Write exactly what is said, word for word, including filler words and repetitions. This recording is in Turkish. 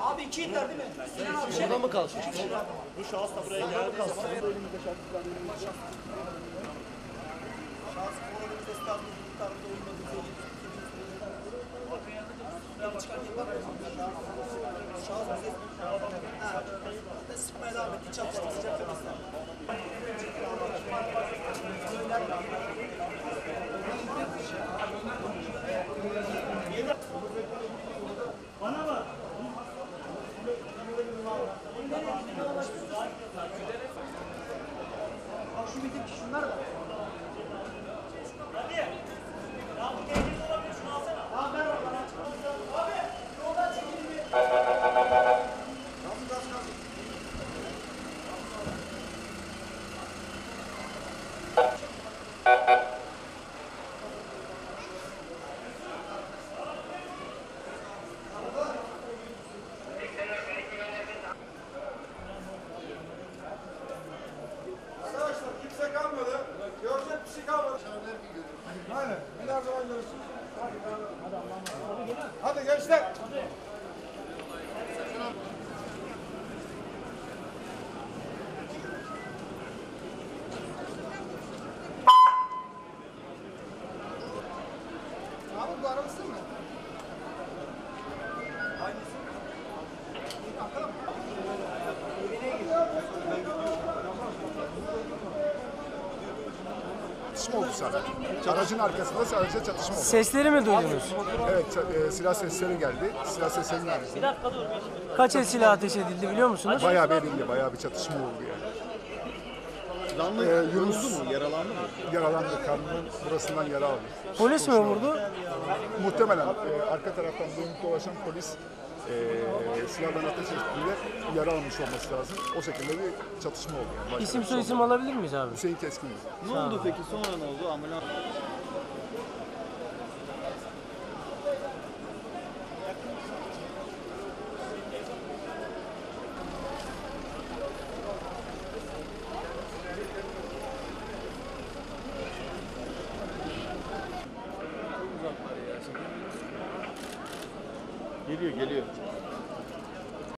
Abi iki inler değil mi? Burada mı kalsın? Bu şahıs da buraya geldi. Bana bak. Bak şu bitik şunlar da. Hadi. Ya bu tehlikeli olabilir, şunu alsana. Ya ben oradan çıkacağım. Abi yoldan çekilin bir. Nasıl nasıl nasıl? Aynen. Bir daha zaman görürsün. Hadi gençler. Hadi. Abi bu aramışsın mı? Aynısı. Bakalım. Çatışma oldu sadece. Aracın arkasında sadece çatışma oldu. Sesleri mi duydunuz? Evet, e, silah sesleri geldi. Silah seslerinin arasında. Bir dakika dur. Kaç el silah ateş edildi biliyor musunuz? Bayağı belirli, bayağı bir çatışma oldu yani. Canlı e, Yunus mu? Yaralandı mı? Yaralandı. Karnının burasından yara aldı. Polis mi vurdu? Muhtemelen. E, arka taraftan dönüp dolaşan polis e, silahdan ateş ettiğinde yara almış olması lazım. O şekilde bir çatışma oldu. Yani. İsim soy isim alabilir miyiz abi? Hüseyin Keskin. Ne oldu abi. Peki? Sonra ne oldu? Ambulans... Geliyor, geliyor.